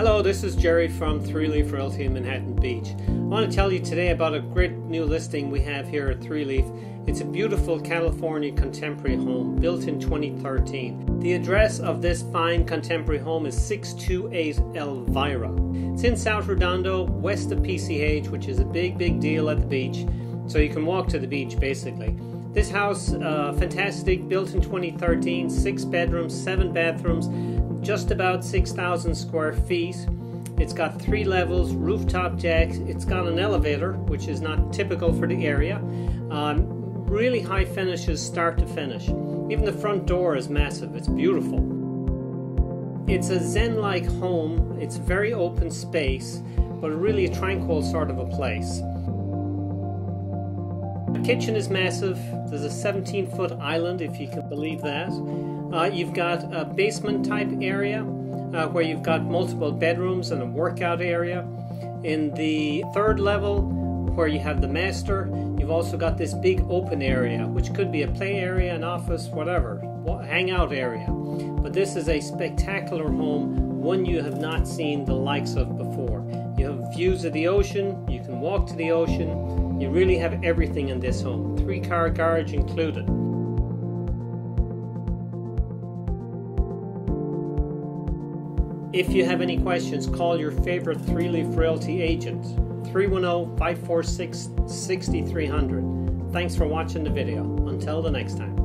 Hello, this is Jerry from 3 Leaf Realty in Manhattan Beach. I want to tell you today about a great new listing we have here at 3 Leaf. It's a beautiful California contemporary home built in 2013. The address of this fine contemporary home is 628 Elvira. It's in South Redondo, west of PCH, which is a big deal at the beach, so you can walk to the beach basically. This house, fantastic, built in 2013, 6 bedrooms, 7 bathrooms, just about 6,000 square feet. It's got 3 levels, rooftop decks, it's got an elevator, which is not typical for the area. Really high finishes start to finish. Even the front door is massive, it's beautiful. It's a zen-like home, it's very open space, but really a tranquil sort of a place. The kitchen is massive. There's a 17-foot island, if you can believe that. You've got a basement type area where you've got multiple bedrooms and a workout area. In the 3rd level, where you have the master, you've also got this big open area, which could be a play area, an office, whatever, hangout area. But this is a spectacular home, one you have not seen the likes of before. You have views of the ocean, you can walk to the ocean. You really have everything in this home, 3-car garage included. If you have any questions, call your favorite 3 Leaf Realty agent, 310-546-6300. Thanks for watching the video. Until the next time.